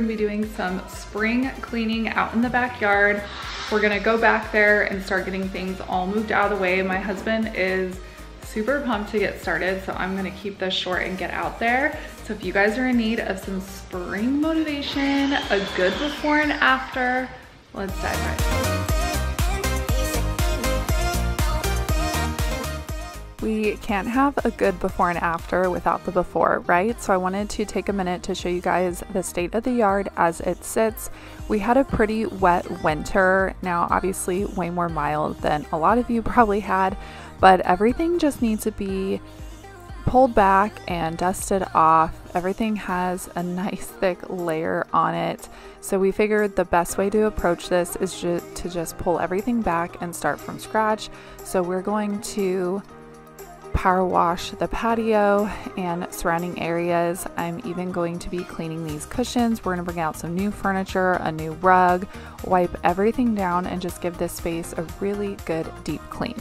gonna be doing some spring cleaning out in the backyard. We're gonna go back there and start getting things all moved out of the way. My husband is super pumped to get started, so I'm gonna keep this short and get out there. So if you guys are in need of some spring motivation, a good before and after, let's dive right in. We can't have a good before and after without the before, right? So I wanted to take a minute to show you guys the state of the yard as it sits. We had a pretty wet winter, now obviously way more mild than a lot of you probably had, but everything just needs to be pulled back and dusted off. Everything has a nice thick layer on it. So we figured the best way to approach this is to just pull everything back and start from scratch. So we're going to power wash the patio and surrounding areas. I'm even going to be cleaning these cushions. We're going to bring out some new furniture, a new rug, wipe everything down, and just give this space a really good deep clean.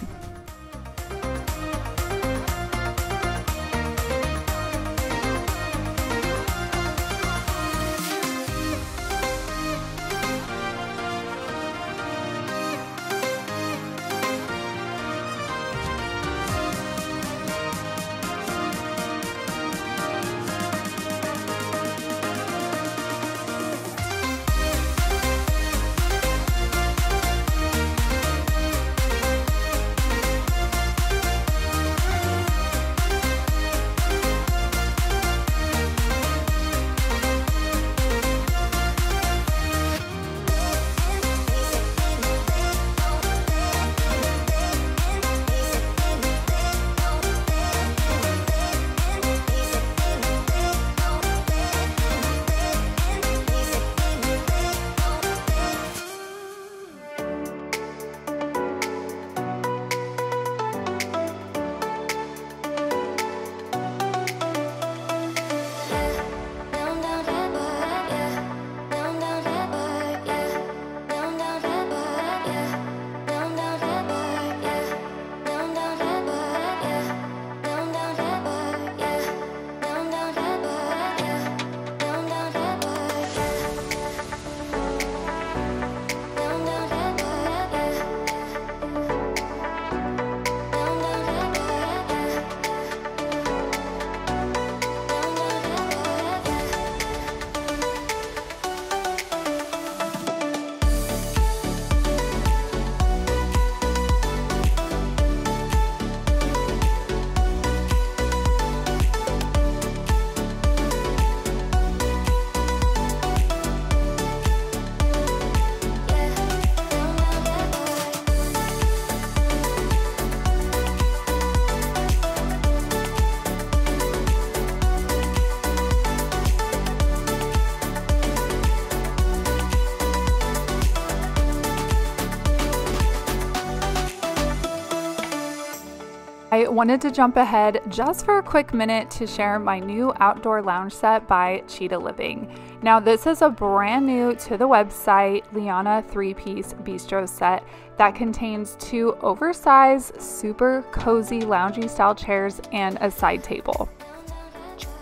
I wanted to jump ahead just for a quick minute to share my new outdoor lounge set by Chita Living. Now this is a brand new to the website Liana 3-piece bistro set that contains 2 oversized, super cozy loungy style chairs and a side table.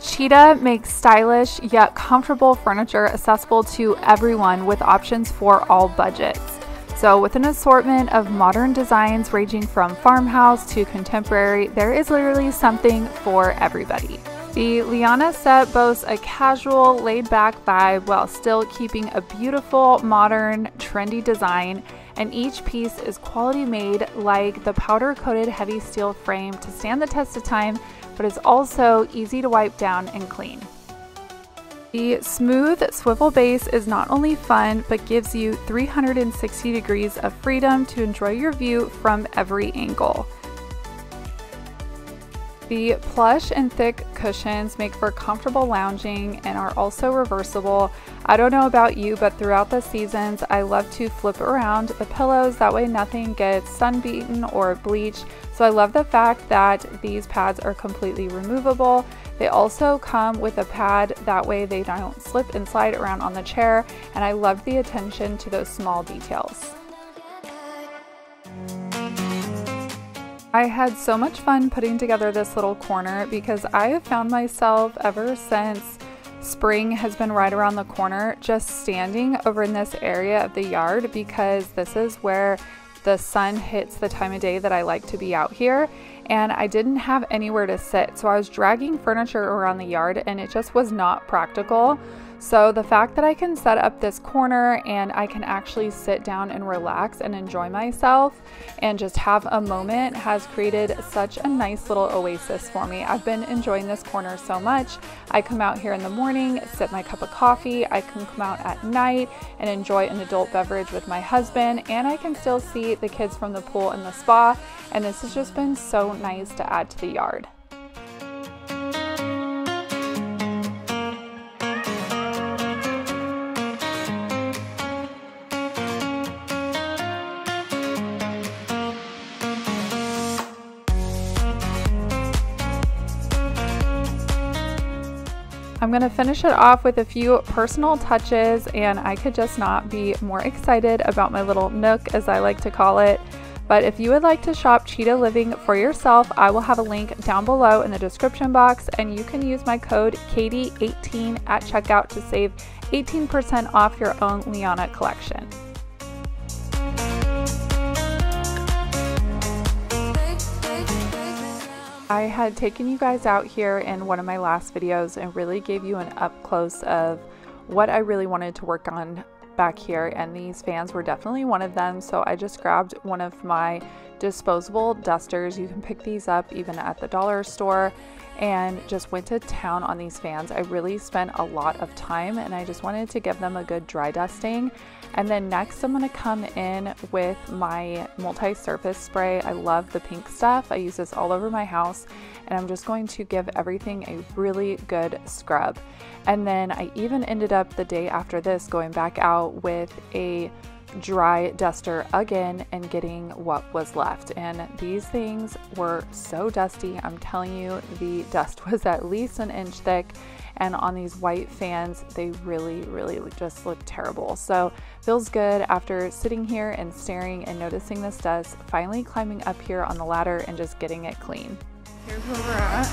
Chita makes stylish yet comfortable furniture accessible to everyone with options for all budgets. So with an assortment of modern designs ranging from farmhouse to contemporary, there is literally something for everybody. The Liana set boasts a casual, laid-back vibe while still keeping a beautiful, modern, trendy design, and each piece is quality made, like the powder-coated heavy steel frame to stand the test of time, but is also easy to wipe down and clean. The smooth swivel base is not only fun, but gives you 360 degrees of freedom to enjoy your view from every angle. The plush and thick cushions make for comfortable lounging and are also reversible. I don't know about you, but throughout the seasons, I love to flip around the pillows. That way nothing gets sunbeaten or bleached. So I love the fact that these pads are completely removable. They also come with a pad, that way they don't slip and slide around on the chair, and I love the attention to those small details. I had so much fun putting together this little corner because I have found myself ever since Spring has been right around the corner. Just standing over in this area of the yard because this is where the sun hits the time of day that I like to be out here, and I didn't have anywhere to sit, so I was dragging furniture around the yard and it just was not practical. So the fact that I can set up this corner and I can actually sit down and relax and enjoy myself and just have a moment has created such a nice little oasis for me. I've been enjoying this corner so much. I come out here in the morning, sip my cup of coffee. I can come out at night and enjoy an adult beverage with my husband, and I can still see the kids from the pool and the spa, and this has just been so nice to add to the yard. I'm going to finish it off with a few personal touches, and I could just not be more excited about my little nook, as I like to call it. But if you would like to shop Chita Living for yourself, I will have a link down below in the description box, and you can use my code KATIE18 at checkout to save 18% off your own Liana collection. I had taken you guys out here in one of my last videos and really gave you an up close of what I really wanted to work on back here, and these fans were definitely one of them. So I just grabbed one of my disposable dusters. You can pick these up even at the dollar store, and just went to town on these fans. I really spent a lot of time and I just wanted to give them a good dry dusting. And then next I'm going to come in with my multi-surface spray. I love the pink stuff. I use this all over my house, and I'm just going to give everything a really good scrub. And then I even ended up the day after this going back out with a dry duster again and getting what was left, and these things were so dusty. I'm telling you, the dust was at least an inch thick, and on these white fans they really just look terrible. So feels good after sitting here and staring and noticing this dust, finally climbing up here on the ladder and just getting it clean. Here's where we're at.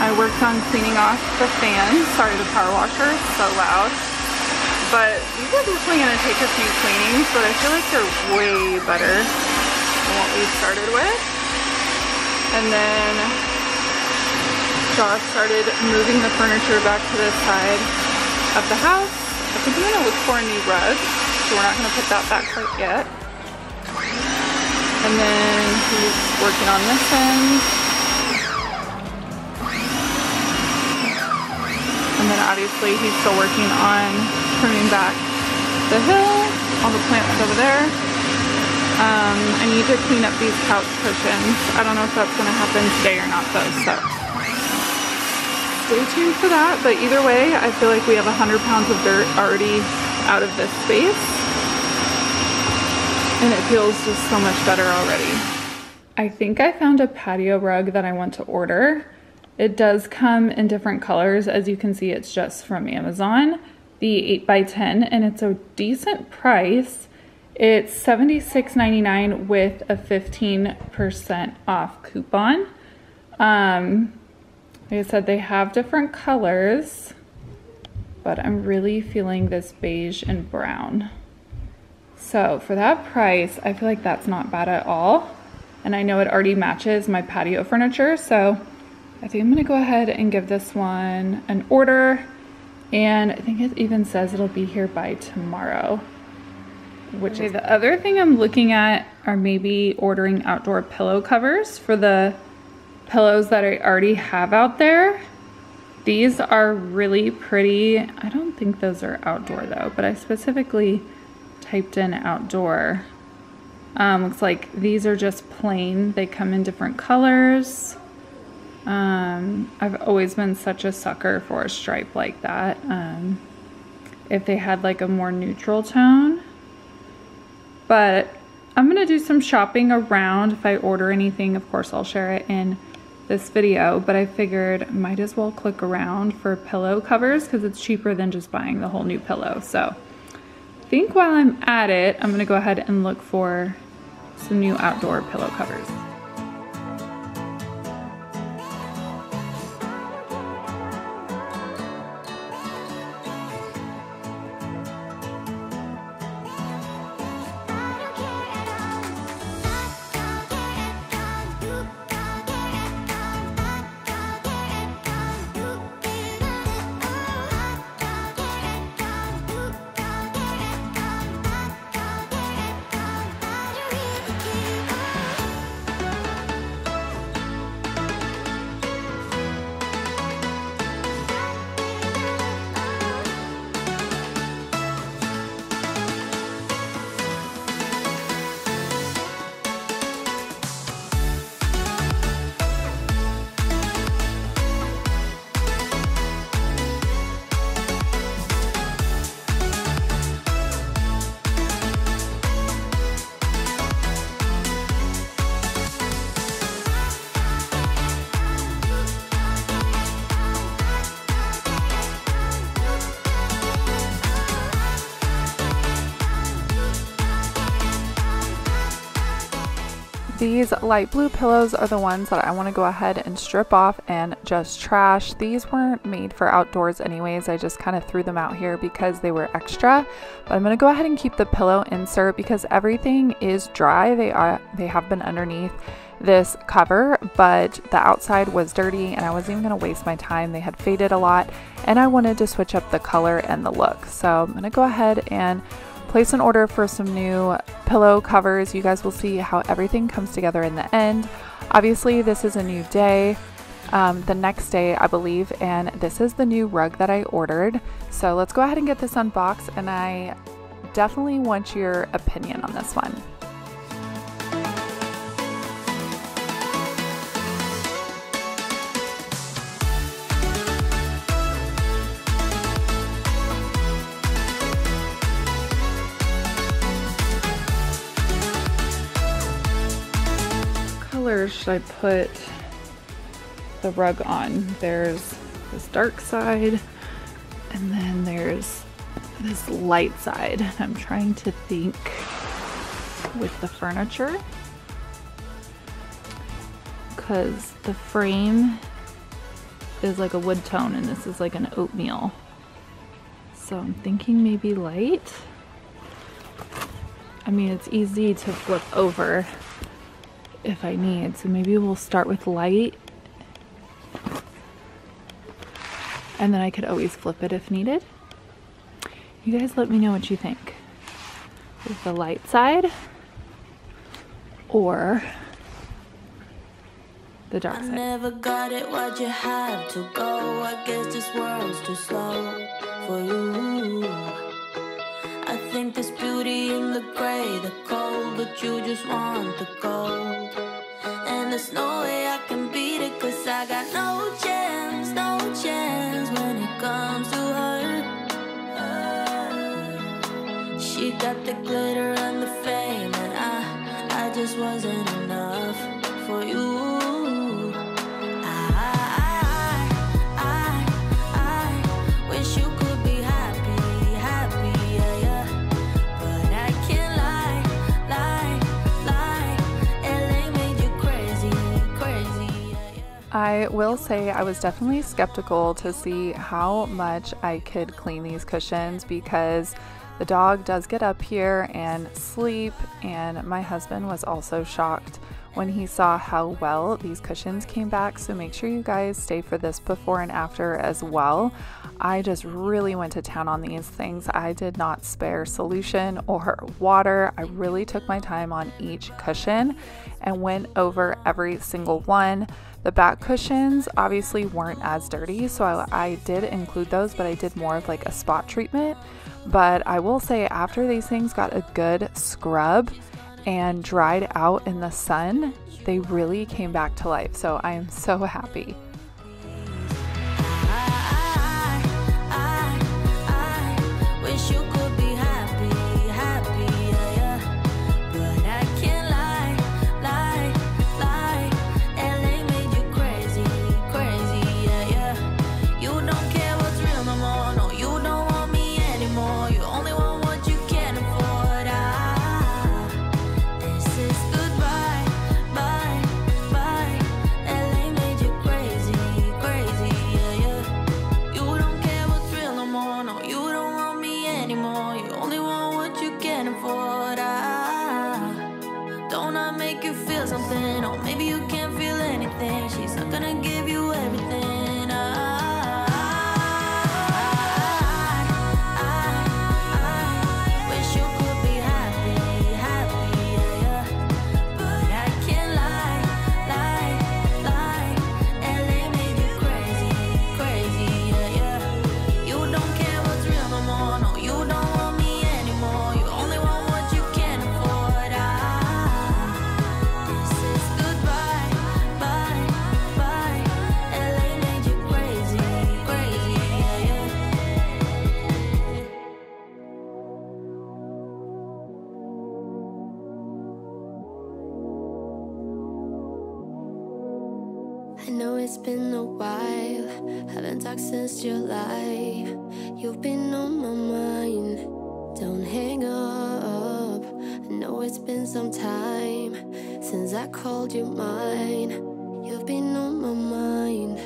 I worked on cleaning off the fans. Sorry, the power washer is so loud. But these are definitely going to take a few cleanings, but I feel like they're way better than what we started with. And then Josh started moving the furniture back to this side of the house. I think I'm going to look for a new rug, so we're not going to put that back quite yet. And then he's working on this end. And then obviously he's still working on trimming back the hill, all the plants over there. I need to clean up these couch cushions. I don't know if that's going to happen today or not though, so stay tuned for that. But either way, I feel like we have 100 pounds of dirt already out of this space, and it feels just so much better already. I think I found a patio rug that I want to order. It does come in different colors. As you can see, it's just from Amazon, the 8x10, and it's a decent price. It's $76.99 with a 15% off coupon. Like I said, they have different colors, but I'm really feeling this beige and brown. So for that price, I feel like that's not bad at all. And I know it already matches my patio furniture, so I think I'm gonna go ahead and give this one an order, and I think it even says it'll be here by tomorrow. Which is the other thing I'm looking at are maybe ordering outdoor pillow covers for the pillows that I already have out there. These are really pretty. I don't think those are outdoor though, but I specifically typed in outdoor. Looks like these are just plain. They come in different colors. I've always been such a sucker for a stripe like that. If they had like a more neutral tone. But I'm gonna do some shopping around. If I order anything, of course I'll share it in this video, but I figured might as well click around for pillow covers because it's cheaper than just buying the whole new pillow. So I think while I'm at it, I'm gonna go ahead and look for some new outdoor pillow covers. These light blue pillows are the ones that I want to go ahead and strip off and just trash. These weren't made for outdoors anyways. I just kind of threw them out here because they were extra. But I'm going to go ahead and keep the pillow insert because everything is dry. They have been underneath this cover, but the outside was dirty and I wasn't even going to waste my time. They had faded a lot and I wanted to switch up the color and the look. So I'm going to go ahead and place an order for some new pillow covers. You guys will see how everything comes together in the end. Obviously, this is a new day, the next day, I believe, and this is the new rug that I ordered. So let's go ahead and get this unboxed, and I definitely want your opinion on this one. Should I put the rug on? There's this dark side and then there's this light side. I'm trying to think with the furniture because the frame is like a wood tone and this is like an oatmeal. So I'm thinking maybe light. I mean, it's easy to flip over if I need, so maybe we'll start with light and then I could always flip it if needed. You guys let me know what you think with the light side or the dark side. I never got it, why'd you have to go? I guess this world's too slow for you. I think there's beauty in the gray, the cold, but you just want the gold. And there's no way I can beat it, cause I got no chance when it comes to her. She got the glitter and the fame, and I just wasn't enough for you. I will say I was definitely skeptical to see how much I could clean these cushions because the dog does get up here and sleep, and my husband was also shocked when he saw how well these cushions came back. So make sure you guys stay for this before and after as well. I just really went to town on these things. I did not spare solution or water. I really took my time on each cushion and went over every single one. The back cushions obviously weren't as dirty, so I did include those, but I did more of like a spot treatment. But I will say after these things got a good scrub and dried out in the sun, they really came back to life. So I am so happy. It's been a while, haven't talked since July. You've been on my mind, don't hang up. I know it's been some time since Since I called you mine, you've been on my mind.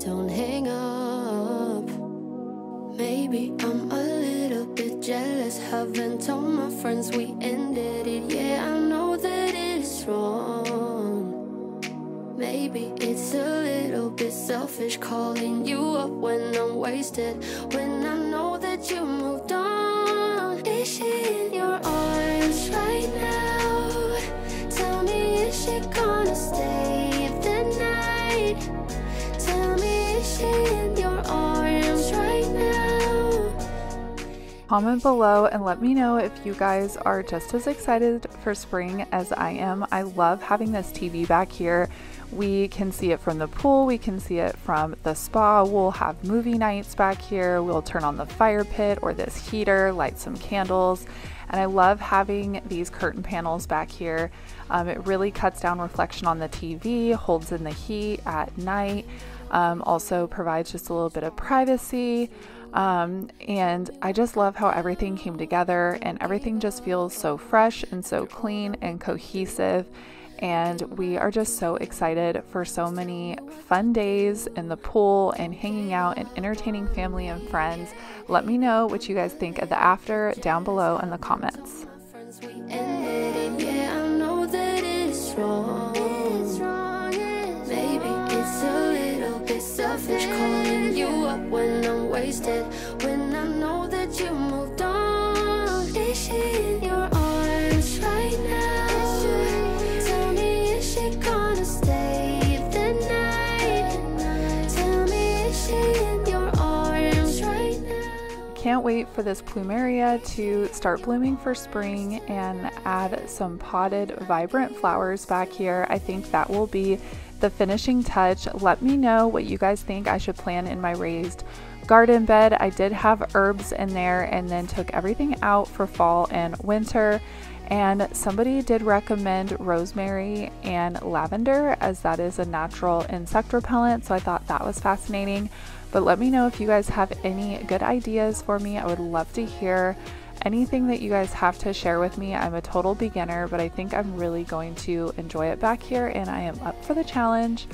Don't hang up. Maybe I'm a little bit jealous. Haven't told my friends we ended it. Yeah, I know that it's wrong. Maybe it's a little bit selfish calling you up when I'm wasted, when I know that you moved on. Is she in your arms right now? Tell me, is she gonna stay the night? Tell me, is she in your arms right now? Comment below and let me know if you guys are just as excited for spring as I am. I love having this TV back here. We can see it from the pool, we can see it from the spa, we'll have movie nights back here, we'll turn on the fire pit or this heater, light some candles, and I love having these curtain panels back here. It really cuts down reflection on the TV, holds in the heat at night, also provides just a little bit of privacy, and I just love how everything came together and everything just feels so fresh and so clean and cohesive. And we are just so excited for so many fun days in the pool and hanging out and entertaining family and friends. Let me know what you guys think of the after down below in the comments. Yeah, I know that it's wrong. Maybe it's a little bit selfish calling you up when I'm wasted, when I know that you moved on. Is she in your arms right now? Can't wait for this plumeria to start blooming for spring and add some potted vibrant flowers back here. I think that will be the finishing touch. Let me know what you guys think I should plant in my raised garden bed. I did have herbs in there and then took everything out for fall and winter. And somebody did recommend rosemary and lavender, as that is a natural insect repellent, so I thought that was fascinating. But let me know if you guys have any good ideas for me. I would love to hear anything that you guys have to share with me. I'm a total beginner, but I think I'm really going to enjoy it back here, and I am up for the challenge.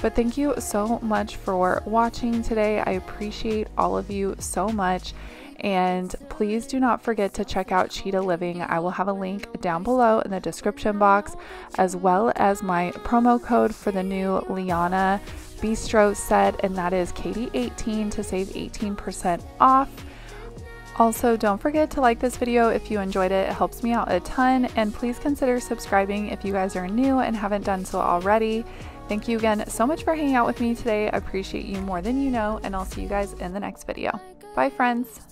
But thank you so much for watching today. I appreciate all of you so much. And please do not forget to check out Chita Living. I will have a link down below in the description box, as well as my promo code for the new Liana Bistro set, and that is Katie18 to save 18% off. Also, don't forget to like this video if you enjoyed it. It helps me out a ton, and please consider subscribing if you guys are new and haven't done so already. Thank you again so much for hanging out with me today. I appreciate you more than you know, and I'll see you guys in the next video. Bye, friends.